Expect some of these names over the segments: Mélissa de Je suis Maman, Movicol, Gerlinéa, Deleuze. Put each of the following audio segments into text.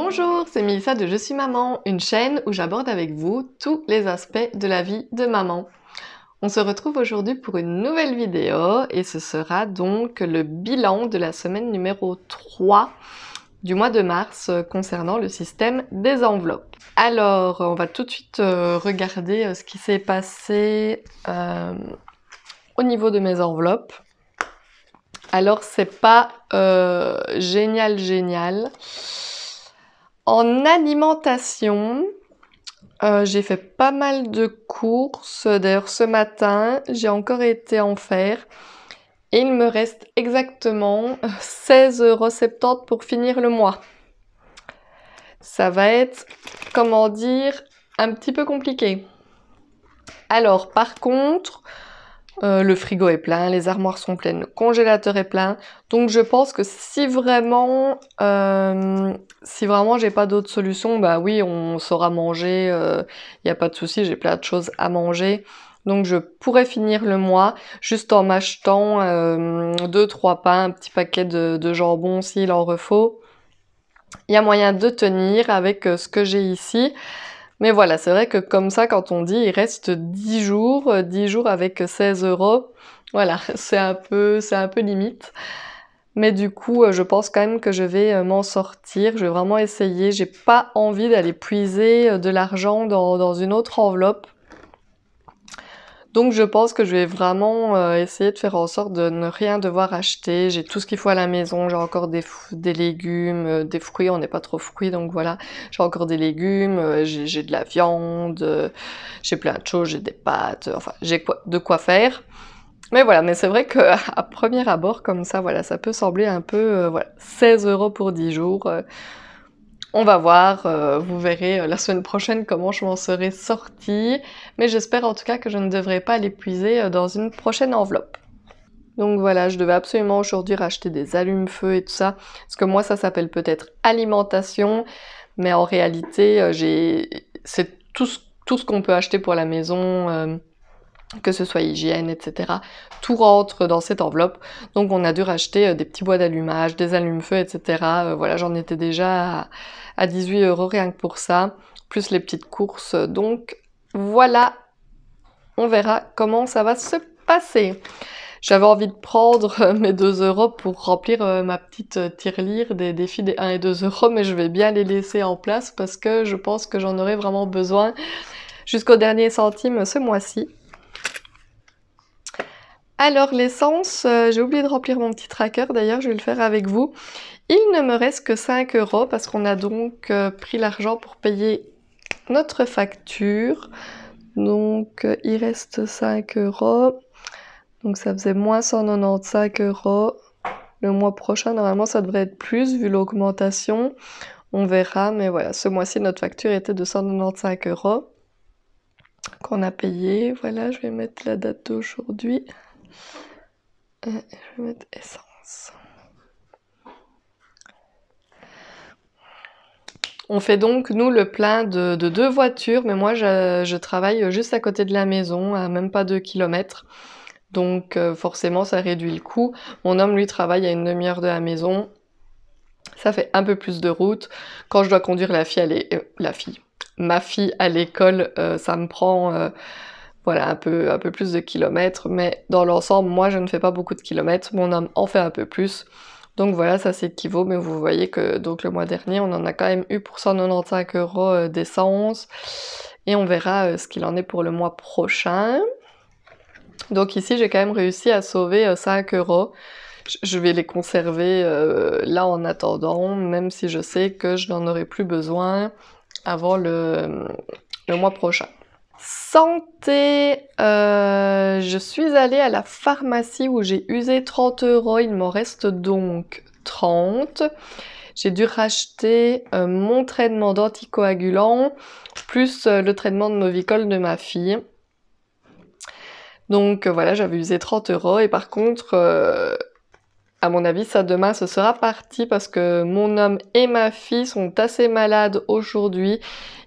Bonjour, c'est Mélissa de Je suis Maman, une chaîne où j'aborde avec vous tous les aspects de la vie de maman. On se retrouve aujourd'hui pour une nouvelle vidéo et ce sera donc le bilan de la semaine numéro 3 du mois de mars concernant le système des enveloppes. Alors, on va tout de suite regarder ce qui s'est passé au niveau de mes enveloppes. Alors, c'est pas génial. En alimentation, j'ai fait pas mal de courses. D'ailleurs, ce matin, j'ai encore été en faire. Et il me reste exactement 16,70 € pour finir le mois. Ça va être, comment dire, un petit peu compliqué. Alors, par contre, le frigo est plein, les armoires sont pleines, le congélateur est plein. Donc je pense que si vraiment j'ai pas d'autre solution, bah oui, on saura manger, il n'y a pas de souci, j'ai plein de choses à manger. Donc je pourrais finir le mois juste en m'achetant 2-3 pains, un petit paquet de jambon s'il en refaut. Il y a moyen de tenir avec ce que j'ai ici. Mais voilà, c'est vrai que comme ça, quand on dit il reste 10 jours avec 16 €, voilà, c'est un peu limite. Mais du coup, je pense quand même que je vais m'en sortir. Je vais vraiment essayer. J'ai pas envie d'aller puiser de l'argent dans une autre enveloppe. Donc je pense que je vais vraiment essayer de faire en sorte de ne rien devoir acheter. J'ai tout ce qu'il faut à la maison, j'ai encore des légumes, des fruits, on n'est pas trop fruits, donc voilà. J'ai encore des légumes, j'ai de la viande, j'ai plein de choses, j'ai des pâtes, enfin j'ai de quoi faire. Mais voilà, mais c'est vrai qu'à premier abord comme ça, voilà, ça peut sembler un peu, voilà, 16 € pour 10 jours. On va voir, vous verrez la semaine prochaine comment je m'en serai sortie, mais j'espère en tout cas que je ne devrai pas l'épuiser dans une prochaine enveloppe. Donc voilà, je devais absolument aujourd'hui racheter des allumes-feu et tout ça, parce que moi ça s'appelle peut-être alimentation, mais en réalité c'est tout ce qu'on peut acheter pour la maison, que ce soit hygiène, etc. Tout rentre dans cette enveloppe. Donc on a dû racheter des petits bois d'allumage, des allumes-feu, etc. Voilà, j'en étais déjà à 18 € rien que pour ça, plus les petites courses. Donc voilà, on verra comment ça va se passer. J'avais envie de prendre mes 2 € pour remplir ma petite tirelire des défis des 1 et 2 €, mais je vais bien les laisser en place parce que je pense que j'en aurai vraiment besoin jusqu'au dernier centime ce mois-ci. Alors l'essence, j'ai oublié de remplir mon petit tracker, d'ailleurs je vais le faire avec vous. Il ne me reste que 5 € parce qu'on a donc pris l'argent pour payer notre facture. Donc il reste 5 €. Donc ça faisait moins 195 €. Le mois prochain, normalement ça devrait être plus vu l'augmentation. On verra, mais voilà, ce mois-ci notre facture était de 195 € qu'on a payé. Voilà, je vais mettre la date d'aujourd'hui. Je vais mettre essence. On fait donc nous le plein de 2 voitures, mais moi je travaille juste à côté de la maison, à même pas 2 km, donc forcément ça réduit le coût. Mon homme lui travaille à une demi-heure de la maison, ça fait un peu plus de route. Quand je dois conduire ma fille à l'école, ça me prend voilà, un peu plus de kilomètres, mais dans l'ensemble, moi, je ne fais pas beaucoup de kilomètres. Mon homme en fait un peu plus. Donc voilà, ça s'équivaut, mais vous voyez que donc le mois dernier, on en a quand même eu pour 195 € d'essence. Et on verra ce qu'il en est pour le mois prochain. Donc ici, j'ai quand même réussi à sauver 5 €. Je vais les conserver là en attendant, même si je sais que je n'en aurai plus besoin avant le mois prochain. Santé, je suis allée à la pharmacie où j'ai usé 30 €, il m'en reste donc 30. J'ai dû racheter mon traitement d'anticoagulant plus le traitement de Movicol de ma fille. Donc voilà, j'avais usé 30 € et par contre, à mon avis, ça demain, ce sera parti parce que mon homme et ma fille sont assez malades aujourd'hui.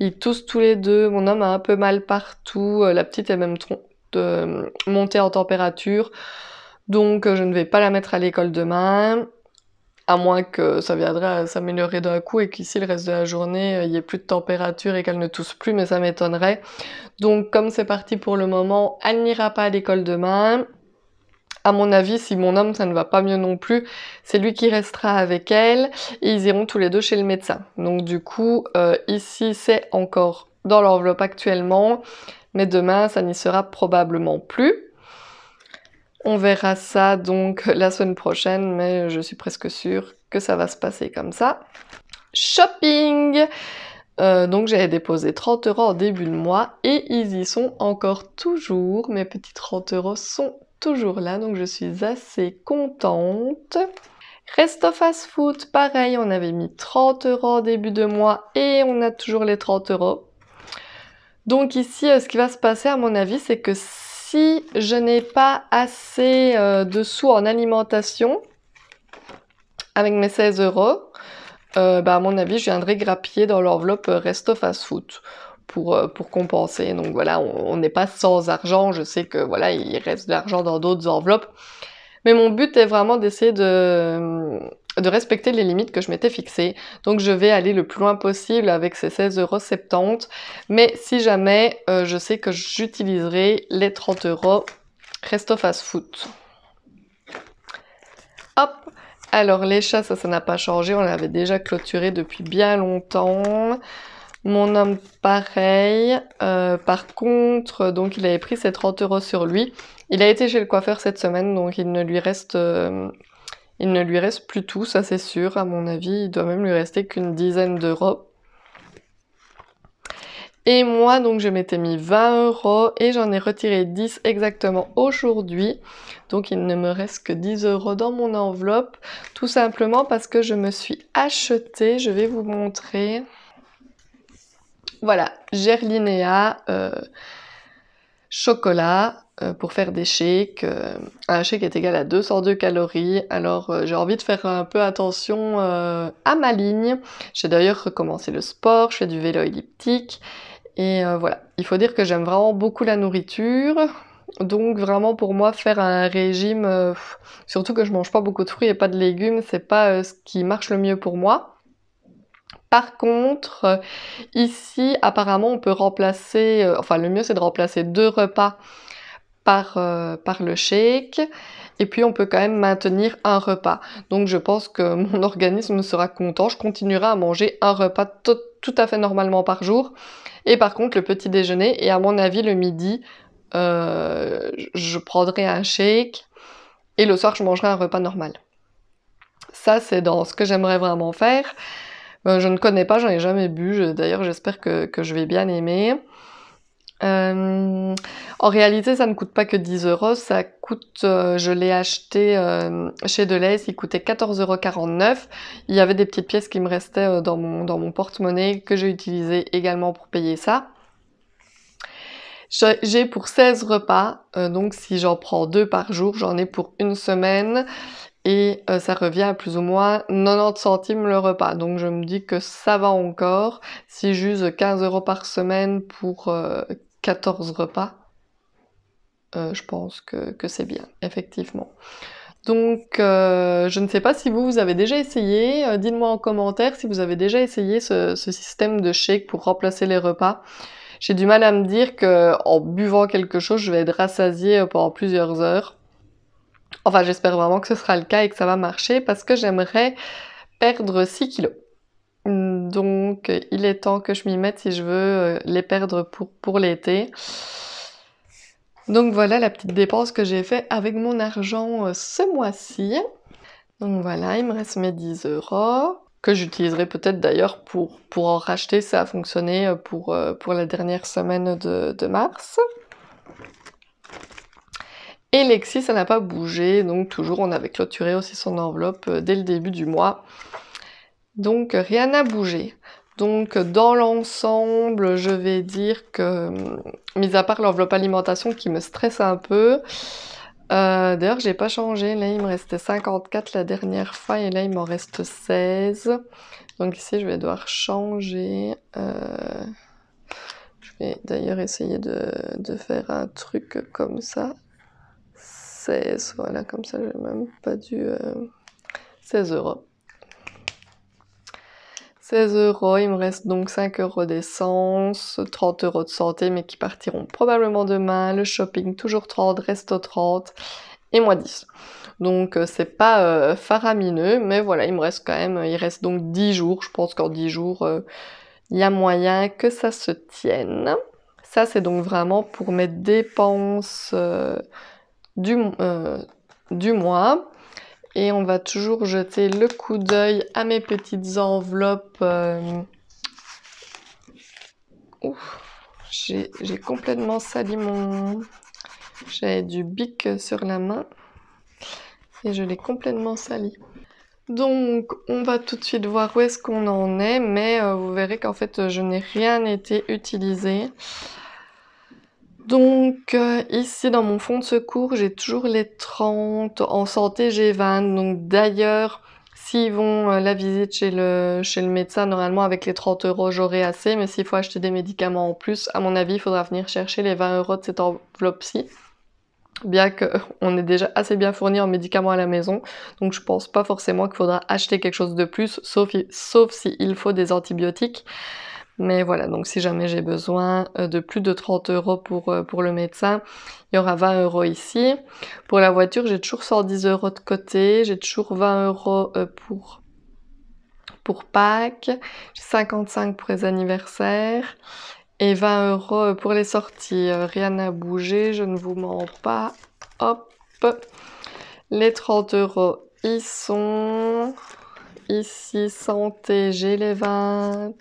Ils toussent tous les deux. Mon homme a un peu mal partout. La petite est même montée en température. Donc, je ne vais pas la mettre à l'école demain. à moins que ça viendrait à s'améliorer d'un coup et qu'ici le reste de la journée il n'y ait plus de température et qu'elle ne tousse plus, mais ça m'étonnerait. Donc comme c'est parti pour le moment, elle n'ira pas à l'école demain. À mon avis, si mon homme, ça ne va pas mieux non plus, c'est lui qui restera avec elle et ils iront tous les deux chez le médecin. Donc du coup, ici, c'est encore dans l'enveloppe actuellement, mais demain, ça n'y sera probablement plus. On verra ça donc la semaine prochaine, mais je suis presque sûre que ça va se passer comme ça. Shopping! Donc j'avais déposé 30 € en début de mois et ils y sont encore toujours. Mes petits 30 € sont toujours là, donc je suis assez contente. Resto fast food, pareil, on avait mis 30 € début de mois et on a toujours les 30 €. Donc ici, ce qui va se passer à mon avis, c'est que si je n'ai pas assez de sous en alimentation avec mes 16 €, à mon avis, je viendrai grappiller dans l'enveloppe resto fast food. Pour compenser. Donc voilà, on n'est pas sans argent, je sais que voilà, il reste de l'argent dans d'autres enveloppes, mais mon but est vraiment d'essayer de respecter les limites que je m'étais fixées, donc je vais aller le plus loin possible avec ces 16,70 €, mais si jamais je sais que j'utiliserai les 30 € resto fast food. Hop. Alors les chats, ça n'a pas changé, on l'avait déjà clôturé depuis bien longtemps. Mon homme, pareil. Par contre, donc il avait pris ses 30 € sur lui. Il a été chez le coiffeur cette semaine, donc il ne lui reste plus tout, ça c'est sûr. À mon avis, il doit même lui rester qu'une dizaine d'euros. Et moi, donc je m'étais mis 20 € et j'en ai retiré 10 exactement aujourd'hui. Donc il ne me reste que 10 € dans mon enveloppe, tout simplement parce que je me suis acheté. Je vais vous montrer. Voilà, Gerlinéa, chocolat pour faire des shakes. Un shake est égal à 202 calories. Alors j'ai envie de faire un peu attention à ma ligne. J'ai d'ailleurs recommencé le sport, je fais du vélo elliptique. Et voilà, il faut dire que j'aime vraiment beaucoup la nourriture. Donc vraiment pour moi, faire un régime, surtout que je mange pas beaucoup de fruits et pas de légumes, c'est pas ce qui marche le mieux pour moi. Par contre, ici, apparemment, on peut remplacer... enfin, le mieux, c'est de remplacer 2 repas par le shake. Et puis, on peut quand même maintenir 1 repas. Donc, je pense que mon organisme sera content. Je continuerai à manger 1 repas tout à fait normalement par jour. Et par contre, le petit déjeuner et à mon avis, le midi, je prendrai un shake. Et le soir, je mangerai un repas normal. Ça, c'est dans ce que j'aimerais vraiment faire. Je ne connais pas, j'en ai jamais bu, d'ailleurs j'espère que je vais bien aimer. En réalité, ça ne coûte pas que 10 €, ça coûte, je l'ai acheté chez Deleuze, il coûtait 14,49 €. Il y avait des petites pièces qui me restaient dans mon porte-monnaie que j'ai utilisé également pour payer ça. J'ai pour 16 repas, donc si j'en prends 2 par jour, j'en ai pour une semaine. Et ça revient à plus ou moins 90 centimes le repas. Donc je me dis que ça va encore. Si j'use 15 € par semaine pour 14 repas, je pense que c'est bien, effectivement. Donc je ne sais pas si vous avez déjà essayé. Dites-moi en commentaire si vous avez déjà essayé ce système de shake pour remplacer les repas. J'ai du mal à me dire qu'en buvant quelque chose, je vais être rassasiée pendant plusieurs heures. Enfin, j'espère vraiment que ce sera le cas et que ça va marcher parce que j'aimerais perdre 6 kilos. Donc, il est temps que je m'y mette si je veux les perdre pour l'été. Donc voilà la petite dépense que j'ai faite avec mon argent ce mois-ci. Donc voilà, il me reste mes 10 € que j'utiliserai peut-être d'ailleurs pour en racheter. Ça a fonctionné pour la dernière semaine de mars. Et Lexi, ça n'a pas bougé, donc toujours on avait clôturé aussi son enveloppe dès le début du mois. Donc rien n'a bougé. Donc dans l'ensemble, je vais dire que, mis à part l'enveloppe alimentation qui me stresse un peu, d'ailleurs j'ai pas changé, là il me restait 54 la dernière fois et là il m'en reste 16. Donc ici je vais devoir changer... Je vais d'ailleurs essayer de faire un truc comme ça. 16, voilà, comme ça j'ai même pas dû 16 euros. 16 €, il me reste donc 5 € d'essence, 30 € de santé mais qui partiront probablement demain, le shopping toujours 30, resto 30 et moi 10. Donc c'est pas faramineux, mais voilà, il me reste quand même, il reste donc 10 jours, je pense qu'en 10 jours, il y a moyen que ça se tienne. Ça c'est donc vraiment pour mes dépenses du mois. Et on va toujours jeter le coup d'œil à mes petites enveloppes. J'ai complètement sali mon... J'avais du bic sur la main et je l'ai complètement sali. Donc on va tout de suite voir où est-ce qu'on en est, mais vous verrez qu'en fait je n'ai rien été utilisé. Donc ici dans mon fonds de secours, j'ai toujours les 30, en santé j'ai 20, donc d'ailleurs s'ils vont la visite chez le médecin, normalement avec les 30 € j'aurai assez, mais s'il faut acheter des médicaments en plus, à mon avis il faudra venir chercher les 20 € de cette enveloppe-ci, bien qu'on est déjà assez bien fourni en médicaments à la maison, donc je pense pas forcément qu'il faudra acheter quelque chose de plus, sauf s'il faut des antibiotiques. Mais voilà, donc si jamais j'ai besoin de plus de 30 € pour le médecin, il y aura 20 € ici. Pour la voiture, j'ai toujours 110 € de côté, j'ai toujours 20 € pour Pâques, j'ai 55 € pour les anniversaires et 20 € pour les sorties. Rien n'a bougé, je ne vous mens pas. Hop, les 30 € y sont. Ici, santé, j'ai les 20.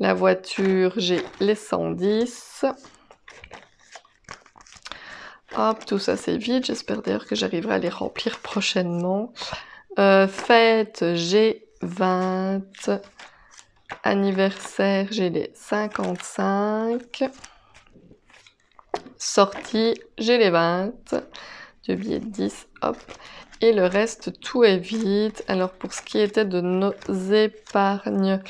La voiture, j'ai les 110. Hop, tout ça c'est vide. J'espère d'ailleurs que j'arriverai à les remplir prochainement. Fête, j'ai 20. Anniversaire, j'ai les 55. Sortie, j'ai les 20. 2 billets de 10, hop. Et le reste, tout est vide. Alors pour ce qui était de nos épargnes...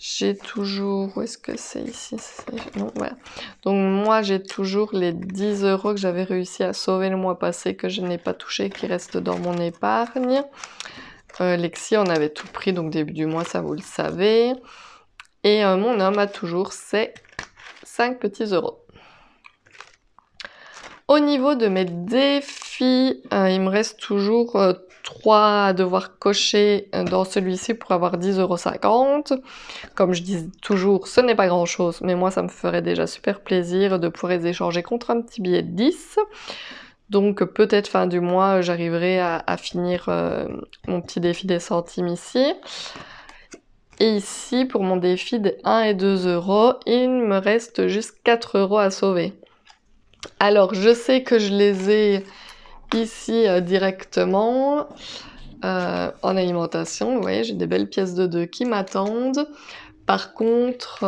J'ai toujours... Où est-ce que c'est ici? Non, voilà. Donc moi, j'ai toujours les 10 € que j'avais réussi à sauver le mois passé, que je n'ai pas touché, qui restent dans mon épargne. Lexi, on avait tout pris, donc début du mois, ça vous le savez. Et mon homme a toujours ses 5 petits euros. Au niveau de mes défis, il me reste toujours 3 à devoir cocher dans celui-ci pour avoir 10,50 €. Comme je dis toujours, ce n'est pas grand-chose, mais moi ça me ferait déjà super plaisir de pouvoir les échanger contre un petit billet de 10. Donc peut-être fin du mois, j'arriverai à finir mon petit défi des centimes ici. Et ici, pour mon défi des 1 et 2 €, il me reste juste 4 € à sauver. Alors, je sais que je les ai ici directement en alimentation. Vous voyez, j'ai des belles pièces de 2 qui m'attendent. Par contre,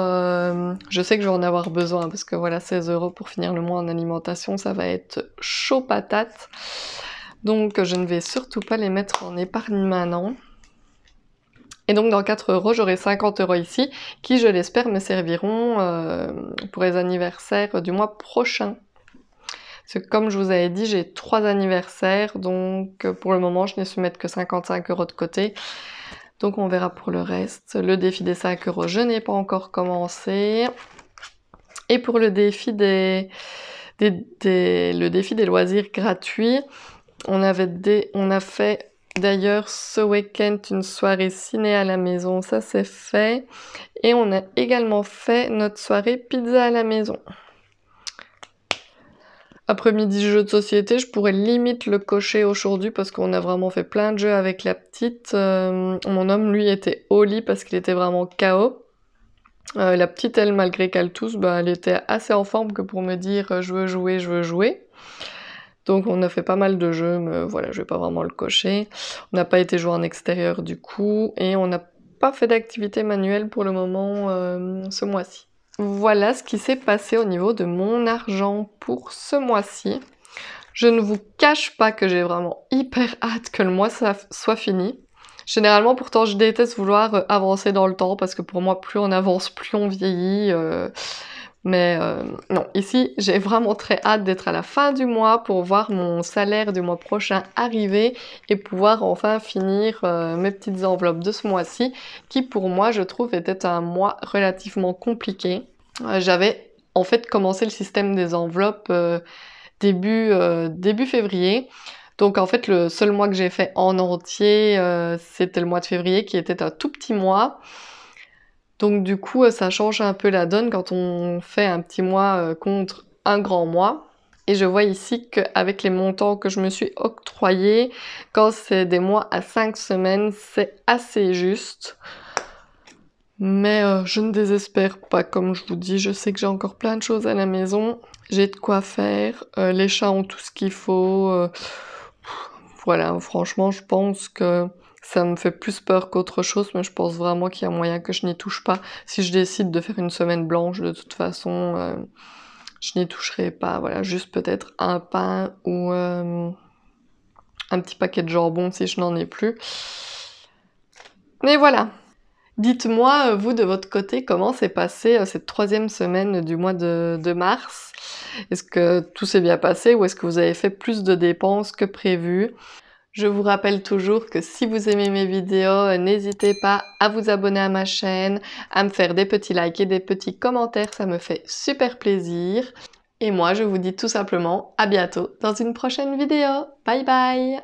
je sais que je vais en avoir besoin parce que voilà, 16 € pour finir le mois en alimentation, ça va être chaud patate. Donc, je ne vais surtout pas les mettre en épargne maintenant. Et donc dans 4 €, j'aurai 50 € ici, qui je l'espère me serviront pour les anniversaires du mois prochain. Parce que comme je vous avais dit, j'ai 3 anniversaires, donc pour le moment je n'ai su mettre que 55 € de côté. Donc on verra pour le reste. Le défi des 5 €, je n'ai pas encore commencé. Et pour le défi des loisirs gratuits, on a fait... D'ailleurs, ce week-end, une soirée ciné à la maison, ça c'est fait. Et on a également fait notre soirée pizza à la maison. Après-midi, jeu de société, je pourrais limite le cocher aujourd'hui parce qu'on a vraiment fait plein de jeux avec la petite. Mon homme, lui, était au lit parce qu'il était vraiment KO. La petite, elle, malgré qu'elle tousse, elle était assez en forme que pour me dire « je veux jouer, je veux jouer ». Donc on a fait pas mal de jeux, mais voilà, je vais pas vraiment le cocher. On n'a pas été jouer en extérieur du coup, et on n'a pas fait d'activité manuelle pour le moment ce mois-ci. Voilà ce qui s'est passé au niveau de mon argent pour ce mois-ci. Je ne vous cache pas que j'ai vraiment hyper hâte que le mois soit fini. Généralement, pourtant, je déteste vouloir avancer dans le temps, parce que pour moi, plus on avance, plus on vieillit. Mais non, ici, j'ai vraiment très hâte d'être à la fin du mois pour voir mon salaire du mois prochain arriver et pouvoir enfin finir mes petites enveloppes de ce mois-ci, qui pour moi, je trouve, était un mois relativement compliqué. J'avais en fait commencé le système des enveloppes début février. Donc en fait, le seul mois que j'ai fait en entier, c'était le mois de février, qui était un tout petit mois. Donc du coup, ça change un peu la donne quand on fait un petit mois contre un grand mois. Et je vois ici qu'avec les montants que je me suis octroyés, quand c'est des mois à 5 semaines, c'est assez juste. Mais je ne désespère pas, comme je vous dis, je sais que j'ai encore plein de choses à la maison. J'ai de quoi faire, les chats ont tout ce qu'il faut. Voilà, franchement, je pense que... ça me fait plus peur qu'autre chose, mais je pense vraiment qu'il y a moyen que je n'y touche pas. Si je décide de faire une semaine blanche, de toute façon, je n'y toucherai pas. Voilà, juste peut-être un pain ou un petit paquet de jambon si je n'en ai plus. Mais voilà. Dites-moi, vous, de votre côté, comment s'est passée cette troisième semaine du mois de mars? Est-ce que tout s'est bien passé ou est-ce que vous avez fait plus de dépenses que prévu? Je vous rappelle toujours que si vous aimez mes vidéos, n'hésitez pas à vous abonner à ma chaîne, à me faire des petits likes et des petits commentaires, ça me fait super plaisir. Et moi, je vous dis tout simplement à bientôt dans une prochaine vidéo. Bye bye!